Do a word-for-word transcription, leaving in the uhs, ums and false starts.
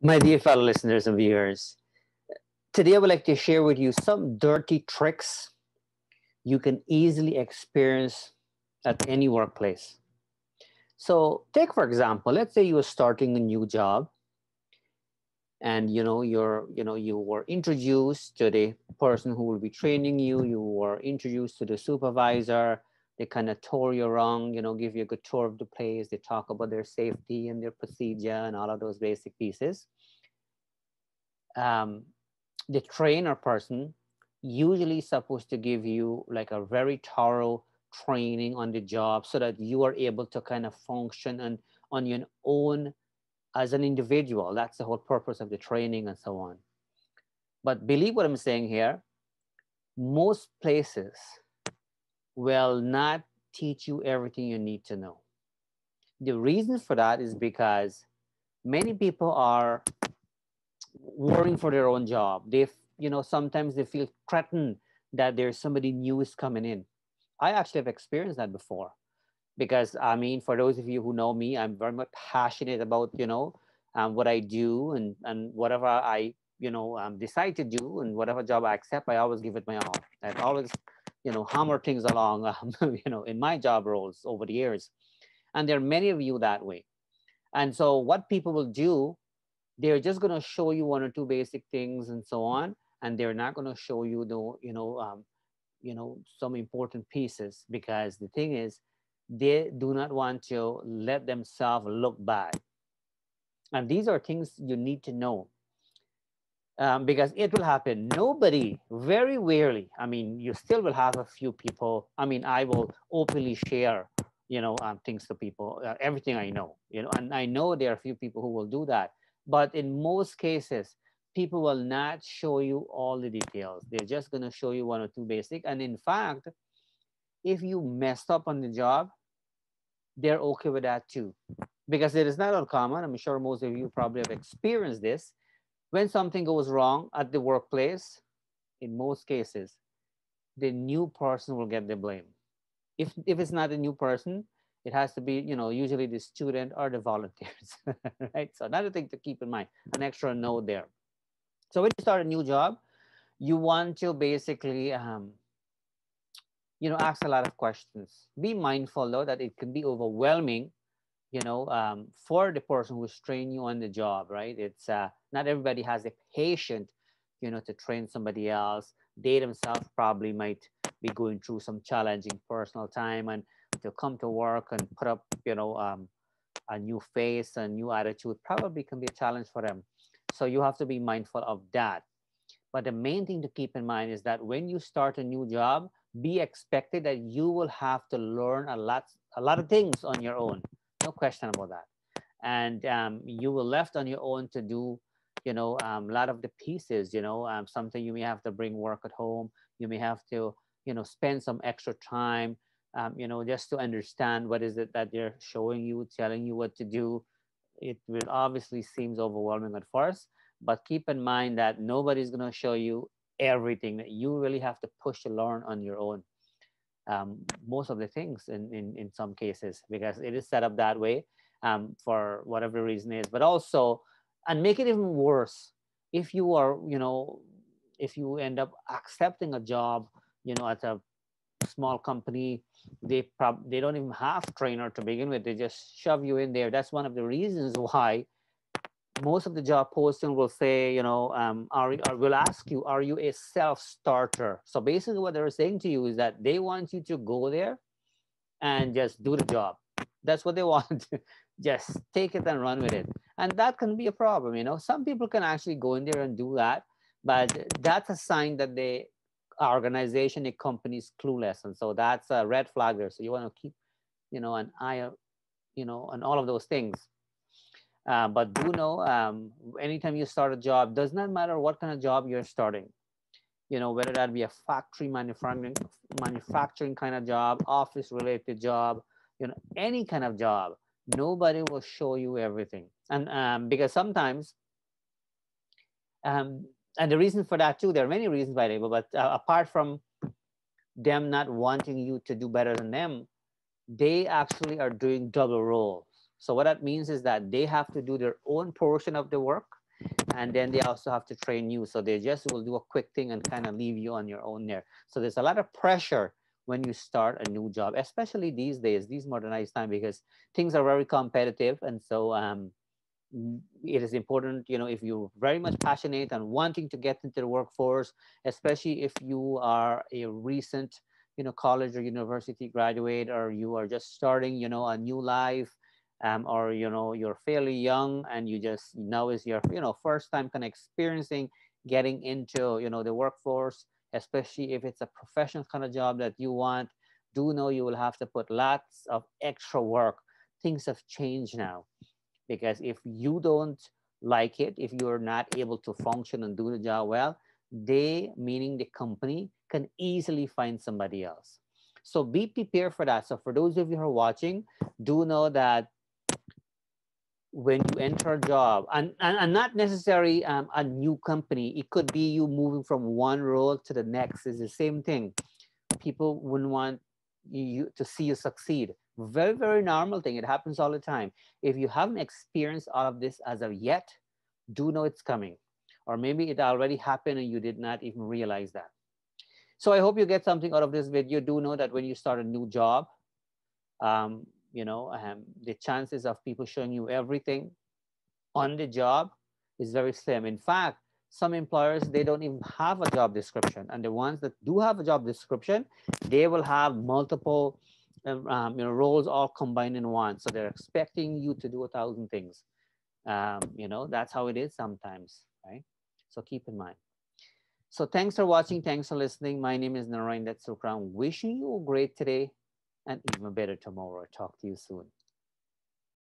My dear fellow listeners and viewers, today I would like to share with you some dirty tricks you can easily experience at any workplace. So take, for example, let's say you are starting a new job and you know, you're, you know, you were introduced to the person who will be training you, you were introduced to the supervisor, they kind of tour you around, you know, give you a good tour of the place, they talk about their safety and their procedure and all of those basic pieces. Um, the trainer person usually supposed to give you like a very thorough training on the job so that you are able to kind of function and on your own as an individual. That's the whole purpose of the training and so on. But believe what I'm saying here, most places will not teach you everything you need to know. The reason for that is because many people are worrying for their own job. They, you know, sometimes they feel threatened that there's somebody new is coming in. I actually have experienced that before because, I mean, for those of you who know me, I'm very much passionate about, you know, um, what I do and, and whatever I, you know, um, decide to do and whatever job I accept, I always give it my all. I've always, you know, hammer things along, um, you know, in my job roles over the years. And there are many of you that way. And so what people will do, they're just going to show you one or two basic things and so on. And they're not going to show you, the, you know, um, you know, some important pieces, because the thing is, they do not want to let themselves look bad. And these are things you need to know. Um, because it will happen. Nobody, very rarely, I mean, you still will have a few people. I mean, I will openly share, you know, um, things to people, uh, everything I know, you know, and I know there are a few people who will do that. But in most cases, people will not show you all the details. They're just going to show you one or two basic. And in fact, if you messed up on the job, they're okay with that too. Because it is not uncommon. I'm sure most of you probably have experienced this. When something goes wrong at the workplace, in most cases, the new person will get the blame. If, if it's not a new person, it has to be, you know, usually the student or the volunteers, right? So another thing to keep in mind, an extra note there. So when you start a new job, you want to basically, um, you know, ask a lot of questions. Be mindful though that it can be overwhelming, you know, um, for the person who's training you on the job, right? It's uh, not everybody has a patient, you know, to train somebody else. They themselves probably might be going through some challenging personal time, and to come to work and put up, you know, um, a new face, a new attitude probably can be a challenge for them. So you have to be mindful of that. But the main thing to keep in mind is that when you start a new job, be expected that you will have to learn a lot, a lot of things on your own. No question about that. And um, you were left on your own to do, you know, um, a lot of the pieces, you know, um, something you may have to bring work at home. You may have to, you know, spend some extra time, um, you know, just to understand what is it that they're showing you, telling you what to do. It will obviously seems overwhelming at first, but keep in mind that nobody's going to show you everything, that you really have to push to learn on your own. Um, most of the things in, in, in some cases, because it is set up that way um, for whatever reason it is. But also, and make it even worse, if you are, you know, if you end up accepting a job, you know, at a small company, they, prob they don't even have trainer to begin with. They just shove you in there. That's one of the reasons why most of the job posting will say, you know, um, are, or will ask you, are you a self-starter? So basically what they're saying to you is that they want you to go there and just do the job. That's what they want. Just take it and run with it. And that can be a problem, you know. Some people can actually go in there and do that, but that's a sign that the organization, a company is clueless. And so that's a red flag there. So you want to keep, you know, an eye, you know, on all of those things. Uh, but do know, um, anytime you start a job, does not matter what kind of job you're starting. You know, whether that be a factory manufacturing, manufacturing kind of job, office-related job, you know, any kind of job, nobody will show you everything. And um, because sometimes, um, and the reason for that too, there are many reasons by label, but uh, apart from them not wanting you to do better than them, they actually are doing double roles. So what that means is that they have to do their own portion of the work and then they also have to train you. So they just will do a quick thing and kind of leave you on your own there. So there's a lot of pressure when you start a new job, especially these days, these modernized times, because things are very competitive. And so um, it is important, you know, if you're very much passionate and wanting to get into the workforce, especially if you are a recent, you know, college or university graduate, or you are just starting, you know, a new life, um, or, you know, you're fairly young and you just, now is your, you know, first time kind of experiencing getting into, you know, the workforce. Especially if it's a professional kind of job that you want, do know you will have to put lots of extra work. Things have changed now, because if you don't like it, if you're not able to function and do the job well, they, meaning the company, can easily find somebody else. So be prepared for that. So for those of you who are watching, do know that when you enter a job, and, and, and not necessarily um, a new company, it could be you moving from one role to the next. It's the same thing. People wouldn't want you to see you succeed. Very, very normal thing. It happens all the time. If you haven't experienced all of this as of yet, do know it's coming. Or maybe it already happened and you did not even realize that. So I hope you get something out of this video. Do know that when you start a new job, um, you know, um, the chances of people showing you everything on the job is very slim. In fact, some employers, they don't even have a job description. And the ones that do have a job description, they will have multiple um, you know, roles all combined in one. So they're expecting you to do a thousand things. Um, you know, that's how it is sometimes, right? So keep in mind. So thanks for watching. Thanks for listening. My name is Narine Dat Sookram. Wishing you a great day. And even better tomorrow. Talk to you soon.